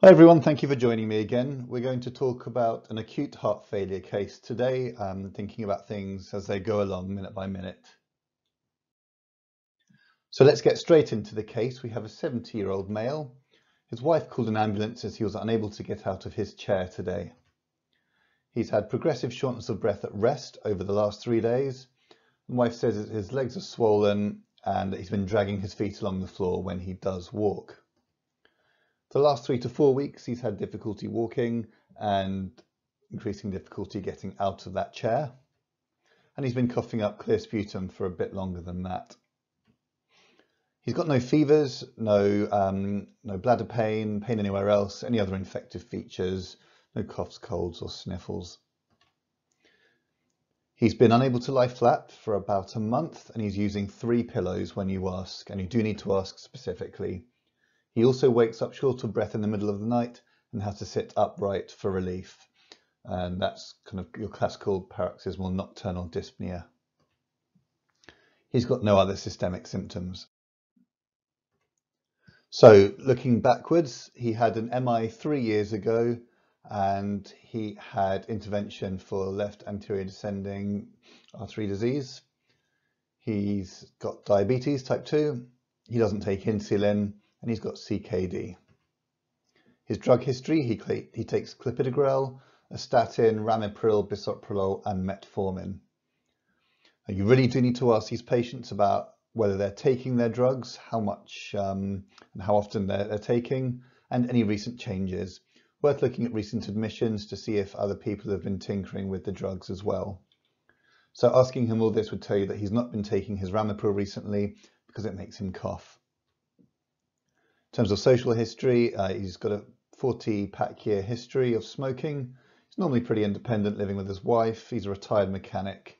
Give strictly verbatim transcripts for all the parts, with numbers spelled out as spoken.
Hi everyone, thank you for joining me again. We're going to talk about an acute heart failure case today, um, thinking about things as they go along minute by minute. So let's get straight into the case. We have a seventy year old male. His wife called an ambulance as he was unable to get out of his chair today. He's had progressive shortness of breath at rest over the last three days. My wife says that his legs are swollen and that he's been dragging his feet along the floor when he does walk. For the last three to four weeks, he's had difficulty walking and increasing difficulty getting out of that chair. And he's been coughing up clear sputum for a bit longer than that. He's got no fevers, no, um, no bladder pain, pain anywhere else, any other infective features, no coughs, colds or sniffles. He's been unable to lie flat for about a month and he's using three pillows when you ask, and you do need to ask specifically. He also wakes up short of breath in the middle of the night and has to sit upright for relief. And that's kind of your classical paroxysmal nocturnal dyspnea. He's got no other systemic symptoms. So looking backwards, he had an M I three years ago and he had intervention for left anterior descending artery disease. He's got diabetes type two. He doesn't take insulin. And he's got C K D. His drug history, he, he takes clopidogrel, astatin, ramipril, bisoprolol and metformin. Now, you really do need to ask these patients about whether they're taking their drugs, how much um, and how often they're, they're taking, and any recent changes. Worth looking at recent admissions to see if other people have been tinkering with the drugs as well. So asking him all this would tell you that he's not been taking his ramipril recently because it makes him cough. In terms of social history, uh, he's got a forty pack year history of smoking. He's normally pretty independent, living with his wife. He's a retired mechanic,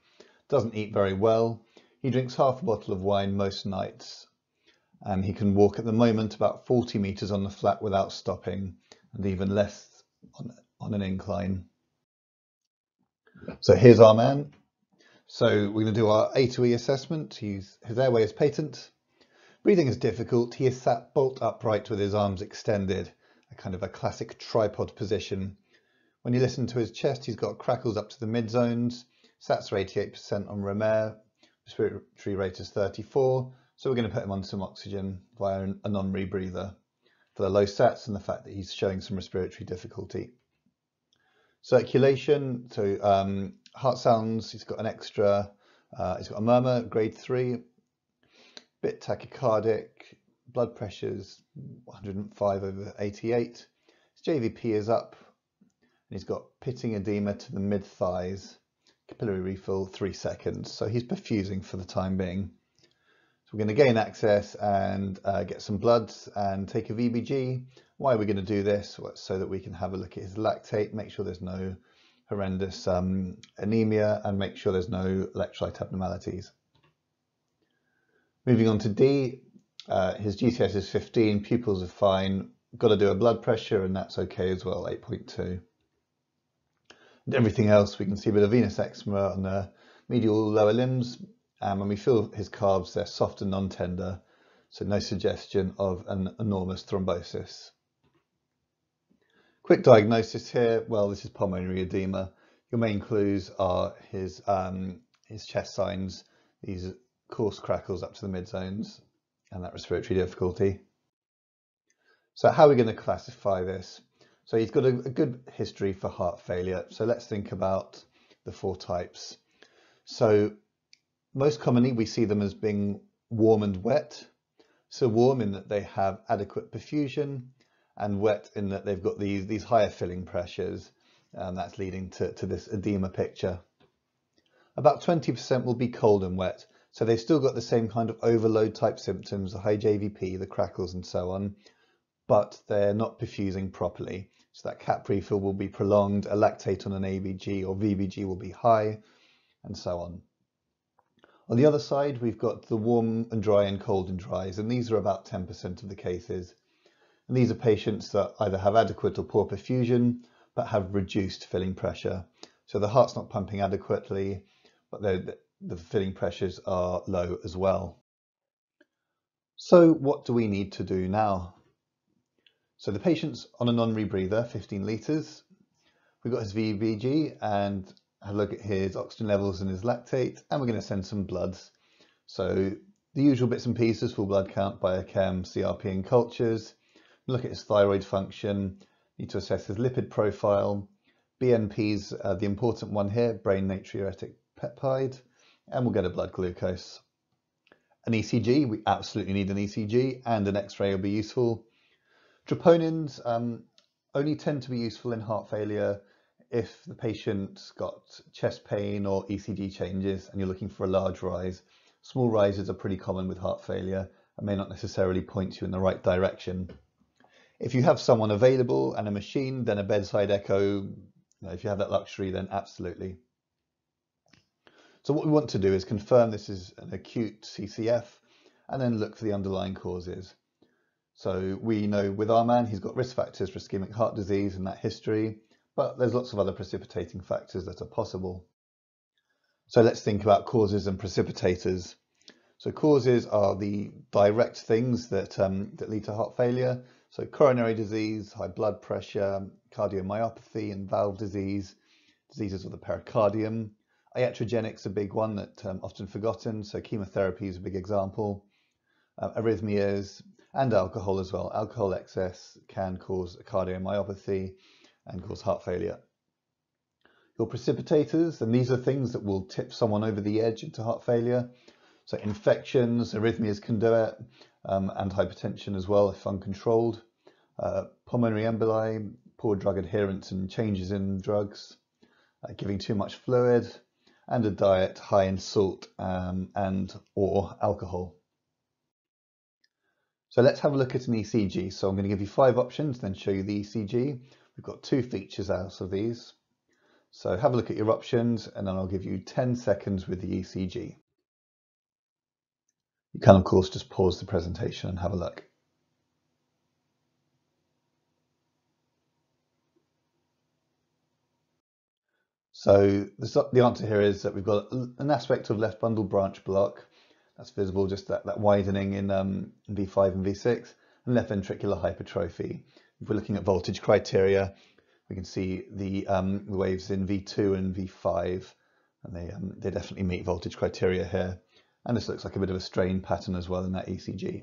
doesn't eat very well. He drinks half a bottle of wine most nights. And he can walk at the moment about forty meters on the flat without stopping, and even less on, on an incline. So here's our man. So we're going to do our A to E assessment. He's, his airway is patent. Breathing is difficult. He is sat bolt upright with his arms extended, a kind of a classic tripod position. When you listen to his chest, he's got crackles up to the mid zones. Sats are eighty-eight percent on Remer. Respiratory rate is thirty-four. So we're going to put him on some oxygen via a non-rebreather for the low sats and the fact that he's showing some respiratory difficulty. Circulation. So um, heart sounds. He's got an extra. Uh, he's got a murmur, grade three. Bit tachycardic, blood pressure's one hundred five over eighty-eight. His J V P is up and he's got pitting edema to the mid thighs, capillary refill three seconds. So he's perfusing for the time being. So we're going to gain access and uh, get some bloods and take a V B G. Why are we going to do this? Well, so that we can have a look at his lactate, make sure there's no horrendous um, anemia and make sure there's no electrolyte abnormalities. Moving on to D, uh, his G C S is fifteen, pupils are fine, got to do a blood pressure and that's okay as well, eight point two. And everything else, we can see a bit of venous eczema on the medial lower limbs, and when we feel his calves, they're soft and non-tender, so no suggestion of an enormous thrombosis. Quick diagnosis here, well, this is pulmonary edema. Your main clues are his, um, his chest signs, these coarse crackles up to the mid zones and that respiratory difficulty. So how are we going to classify this? So he's got a, a good history for heart failure. So let's think about the four types. So most commonly we see them as being warm and wet. So warm in that they have adequate perfusion and wet in that they've got these, these higher filling pressures and that's leading to, to this edema picture. About twenty percent will be cold and wet. So they've still got the same kind of overload type symptoms, the high J V P, the crackles and so on, but they're not perfusing properly. So that cap refill will be prolonged, a lactate on an A B G or V B G will be high and so on. On the other side, we've got the warm and dry and cold and dries, and these are about ten percent of the cases. And these are patients that either have adequate or poor perfusion, but have reduced filling pressure. So the heart's not pumping adequately, but they're the filling pressures are low as well. So what do we need to do now? So the patient's on a non-rebreather, fifteen litres. We've got his V B G and have a look at his oxygen levels and his lactate, and we're going to send some bloods. So the usual bits and pieces: full blood count, biochem, C R P and cultures. Look at his thyroid function, need to assess his lipid profile. B N P's uh, the important one here, brain natriuretic peptide, and we'll get a blood glucose. An E C G, we absolutely need an E C G, and an X-ray will be useful. Troponins um, only tend to be useful in heart failure if the patient's got chest pain or E C G changes and you're looking for a large rise. Small rises are pretty common with heart failure and may not necessarily point you in the right direction. If you have someone available and a machine, then a bedside echo, you know, if you have that luxury, then absolutely. So what we want to do is confirm this is an acute C C F and then look for the underlying causes. So we know with our man, he's got risk factors for ischemic heart disease and that history, but there's lots of other precipitating factors that are possible. So let's think about causes and precipitators. So causes are the direct things that, um, that lead to heart failure. So coronary disease, high blood pressure, cardiomyopathy and valve disease, diseases of the pericardium. Iatrogenics a big one that's um, often forgotten. So chemotherapy is a big example. Uh, arrhythmias. And alcohol as well. Alcohol excess can cause cardiomyopathy and cause heart failure. Your precipitators, and these are things that will tip someone over the edge into heart failure. So infections, arrhythmias can do it, um, and hypertension as well if uncontrolled. Uh, pulmonary emboli, poor drug adherence and changes in drugs, uh, giving too much fluid, and a diet high in salt um, and or alcohol. So let's have a look at an E C G. So I'm going to give you five options, then show you the E C G. We've got two features out of these. So have a look at your options, and then I'll give you ten seconds with the E C G. You can, of course, just pause the presentation and have a look. So the answer here is that we've got an aspect of left bundle branch block. That's visible, just that, that widening in um, V five and V six, and left ventricular hypertrophy. If we're looking at voltage criteria, we can see the um, waves in V two and V five, and they, um, they definitely meet voltage criteria here. And this looks like a bit of a strain pattern as well in that E C G.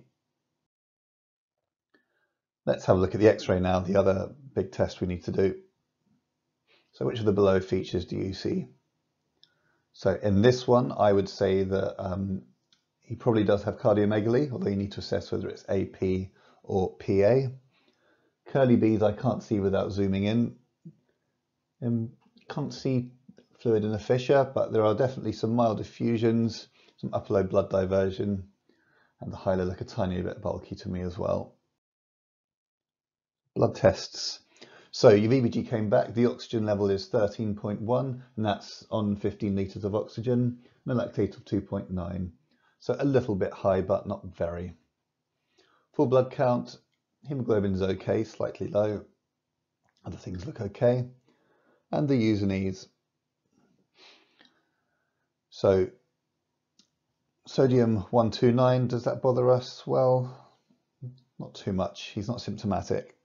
Let's have a look at the X-ray now, the other big test we need to do. So which of the below features do you see? So in this one, I would say that um, he probably does have cardiomegaly, although you need to assess whether it's A P or P A. Curly B's I can't see without zooming in. Um, can't see fluid in a fissure, but there are definitely some mild effusions, some upper low blood diversion, and the hilar look a tiny bit bulky to me as well. Blood tests. So your V B G came back, the oxygen level is thirteen point one, and that's on fifteen litres of oxygen, and a lactate of two point nine. So a little bit high, but not very. Full blood count, hemoglobin is okay, slightly low. Other things look okay. And the U's and E's. So sodium one twenty-nine, does that bother us? Well, not too much. He's not symptomatic.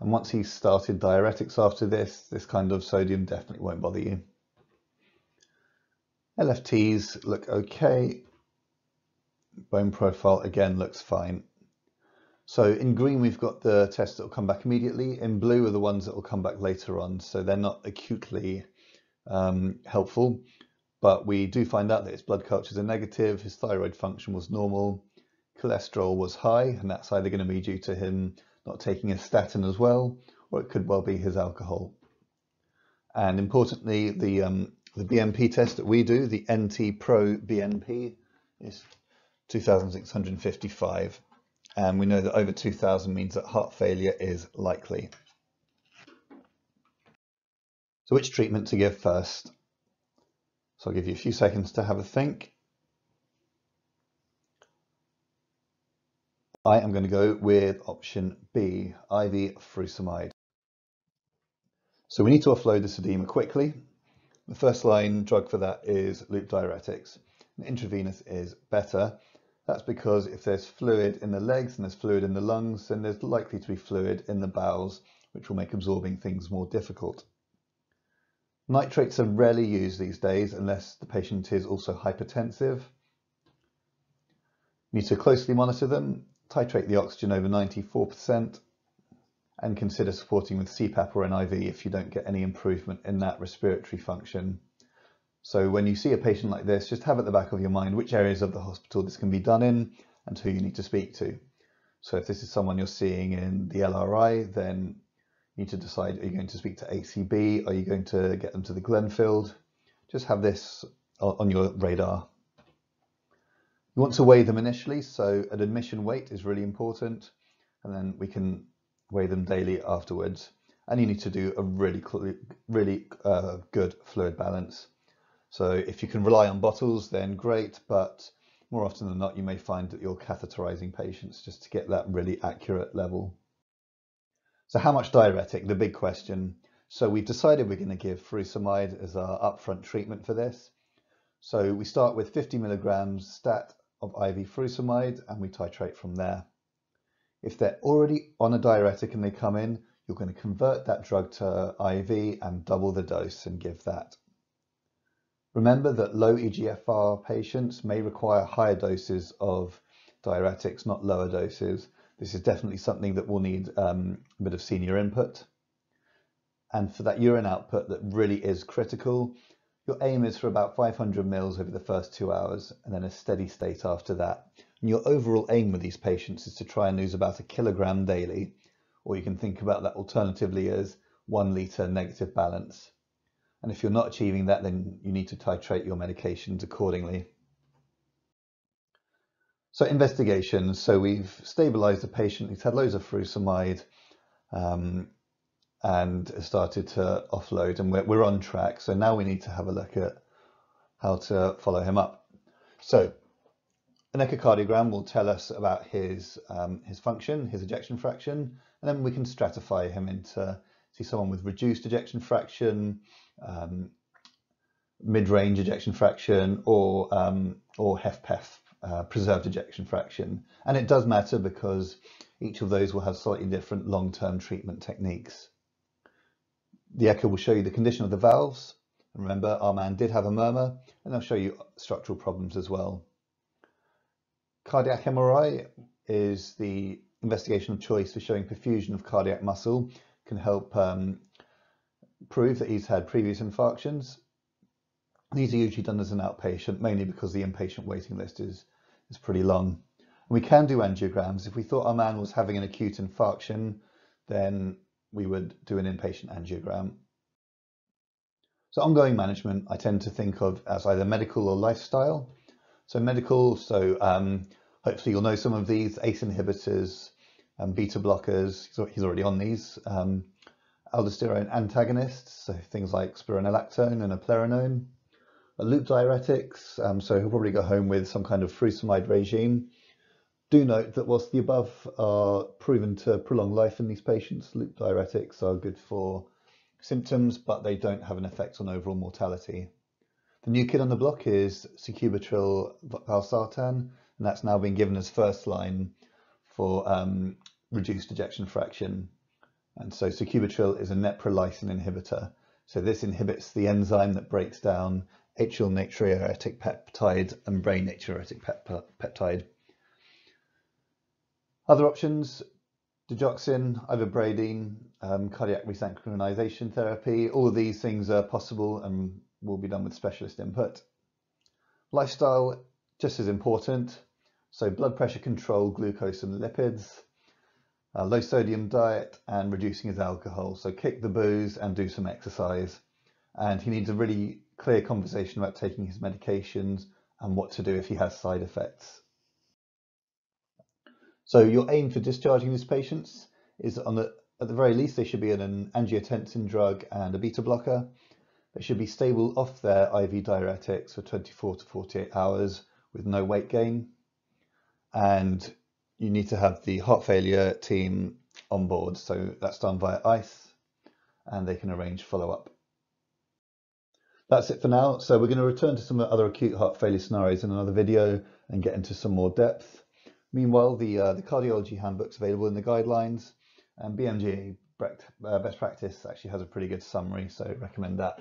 And once he's started diuretics after this, this kind of sodium definitely won't bother you. L F Ts look okay. Bone profile again looks fine. So in green we've got the tests that will come back immediately. In blue are the ones that will come back later on, so they're not acutely um, helpful, but we do find out that his blood cultures are negative, his thyroid function was normal, cholesterol was high, and that's either going to be due to him not taking a statin as well, or it could well be his alcohol. And importantly, the um, the B N P test that we do, the N T Pro B N P, is two thousand six hundred fifty-five, and we know that over two thousand means that heart failure is likely. So which treatment to give first? So I'll give you a few seconds to have a think. I am going to go with option B, I V furosemide. So we need to offload this edema quickly. The first line drug for that is loop diuretics. Intravenous is better. That's because if there's fluid in the legs and there's fluid in the lungs, then there's likely to be fluid in the bowels, which will make absorbing things more difficult. Nitrates are rarely used these days unless the patient is also hypertensive. You need to closely monitor them, titrate the oxygen over ninety-four percent, and consider supporting with C PAP or N I V if you don't get any improvement in that respiratory function. So when you see a patient like this, just have at the back of your mind which areas of the hospital this can be done in and who you need to speak to. So if this is someone you're seeing in the L R I, then you need to decide, are you going to speak to A C B? Are you going to get them to the Glenfield? Just have this on your radar. You want to weigh them initially, so an admission weight is really important, and then we can weigh them daily afterwards. And you need to do a really, really uh, good fluid balance. So if you can rely on bottles, then great, but more often than not, you may find that you're catheterizing patients just to get that really accurate level. So how much diuretic? The big question. So we've decided we're going to give furosemide as our upfront treatment for this. So we start with fifty milligrams stat of I V furosemide and we titrate from there. If they're already on a diuretic and they come in, you're going to convert that drug to I V and double the dose and give that. Remember that low E G F R patients may require higher doses of diuretics, not lower doses. This is definitely something that will need um, a bit of senior input. And for that urine output that really is critical, your aim is for about five hundred mils over the first two hours and then a steady state after that. And your overall aim with these patients is to try and lose about a kilogram daily, or you can think about that alternatively as one litre negative balance. And if you're not achieving that, then you need to titrate your medications accordingly. So investigations. So we've stabilized the patient. He's had loads of furosemide um, and started to offload, and we're, we're on track. So now we need to have a look at how to follow him up. So an echocardiogram will tell us about his, um, his function, his ejection fraction, and then we can stratify him into see someone with reduced ejection fraction, um, mid-range ejection fraction, or, um, or HFpEF, uh, preserved ejection fraction. And it does matter because each of those will have slightly different long-term treatment techniques. The echo will show you the condition of the valves. And remember, our man did have a murmur, and they'll show you structural problems as well. Cardiac M R I is the investigation of choice for showing perfusion of cardiac muscle. Can help um, prove that he's had previous infarctions. These are usually done as an outpatient, mainly because the inpatient waiting list is, is pretty long. And we can do angiograms. If we thought our man was having an acute infarction, then we would do an inpatient angiogram. So ongoing management, I tend to think of as either medical or lifestyle. So medical, so um, hopefully you'll know some of these, ACE inhibitors, and beta blockers, he's already on these, um, aldosterone antagonists, so things like spironolactone and eplerenone, loop diuretics, um, so he'll probably go home with some kind of furosemide regime. Do note that whilst the above are proven to prolong life in these patients, loop diuretics are good for symptoms, but they don't have an effect on overall mortality. The new kid on the block is sacubitril valsartan, and that's now been given as first line for um, reduced ejection fraction. And so sacubitril is a neprilysin inhibitor. So this inhibits the enzyme that breaks down atrial natriuretic peptide and brain natriuretic pep peptide. Other options, digoxin, ivabradine, um, cardiac resynchronization therapy, all of these things are possible and will be done with specialist input. Lifestyle, just as important. So blood pressure control, glucose and lipids, a low sodium diet and reducing his alcohol. So kick the booze and do some exercise. And he needs a really clear conversation about taking his medications and what to do if he has side effects. So your aim for discharging these patients is on the, at the very least, they should be on an angiotensin drug and a beta blocker. They should be stable off their I V diuretics for twenty-four to forty-eight hours with no weight gain. And you need to have the heart failure team on board. So that's done via ICE and they can arrange follow-up. That's it for now. So we're going to return to some other acute heart failure scenarios in another video and get into some more depth. Meanwhile, the, uh, the cardiology handbook's available in the guidelines, and B M G uh, Best Practice actually has a pretty good summary, so recommend that.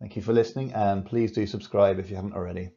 Thank you for listening, and please do subscribe if you haven't already.